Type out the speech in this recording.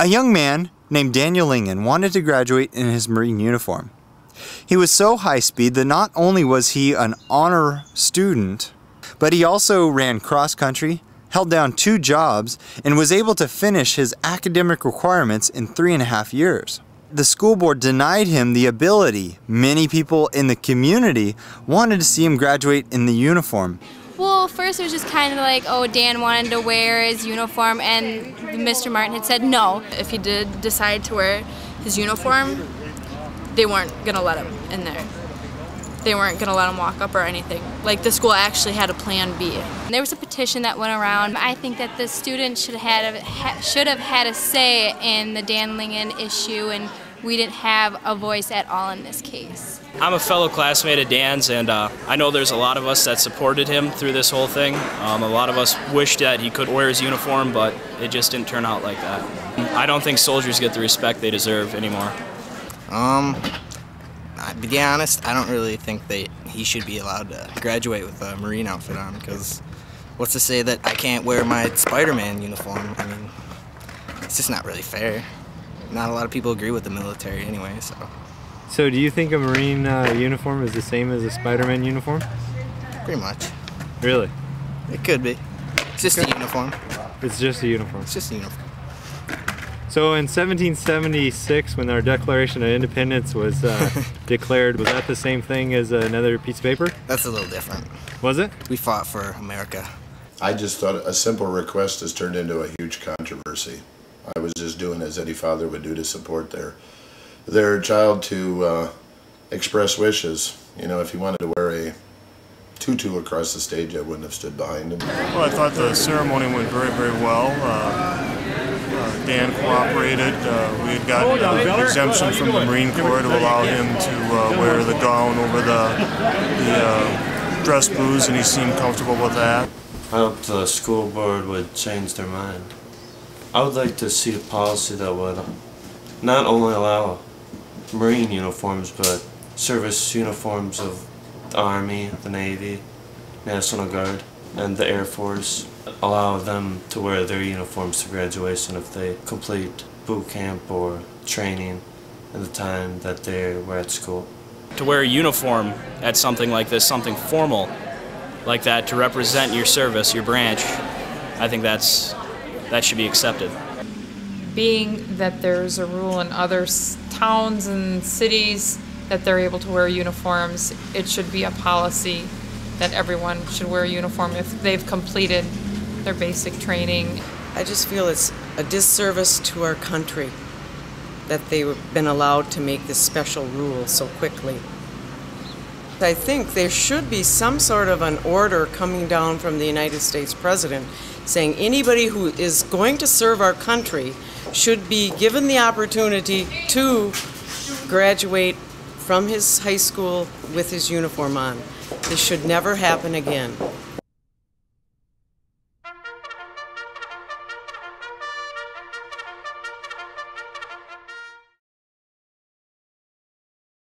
A young man named Daniel Lingen wanted to graduate in his Marine uniform. He was so high speed that not only was he an honor student, but he also ran cross country, held down 2 jobs, and was able to finish his academic requirements in 3.5 years. The school board denied him the ability. Many people in the community wanted to see him graduate in the uniform. Well, first it was just kind of like, oh, Dan wanted to wear his uniform and Mr. Martin had said no. If he did decide to wear his uniform, they weren't going to let him in there. They weren't going to let him walk up or anything. Like, the school actually had a plan B. And there was a petition that went around. I think that the students should have had a say in the Dan Lingen issue, and we didn't have a voice at all in this case. I'm a fellow classmate of Dan's, and I know there's a lot of us that supported him through this whole thing. A lot of us wished that he could wear his uniform, but it just didn't turn out like that. I don't think soldiers get the respect they deserve anymore. To be honest, I don't really think that he should be allowed to graduate with a Marine outfit on, because what's to say that I can't wear my Spider-Man uniform? I mean, it's just not really fair. Not a lot of people agree with the military anyway, so. So do you think a Marine uniform is the same as a Spider-Man uniform? Pretty much. Really? It could be. It's just a uniform. It's just a uniform. It's just a uniform. So in 1776, when our Declaration of Independence was declared, was that the same thing as another piece of paper? That's a little different. Was it? We fought for America. I just thought a simple request has turned into a huge controversy. I was just doing as any father would do to support their child to express wishes. You know, if he wanted to wear a tutu across the stage, I wouldn't have stood behind him. Well, I thought the ceremony went very, very well. Dan cooperated. We had gotten an exemption from the Marine Corps to allow him to wear the gown over the dress blues, and he seemed comfortable with that. I hope the school board would change their mind. I would like to see a policy that would not only allow Marine uniforms, but service uniforms of the Army, the Navy, National Guard, and the Air Force. Allow them to wear their uniforms to graduation if they complete boot camp or training in the time that they were at school. To wear a uniform at something like this, something formal like that, to represent your service, your branch, I think that should be accepted. Being that there's a rule in other towns and cities that they're able to wear uniforms, it should be a policy that everyone should wear a uniform if they've completed their basic training. I just feel it's a disservice to our country that they've been allowed to make this special rule so quickly. I think there should be some sort of an order coming down from the United States President saying anybody who is going to serve our country should be given the opportunity to graduate from his high school with his uniform on. This should never happen again.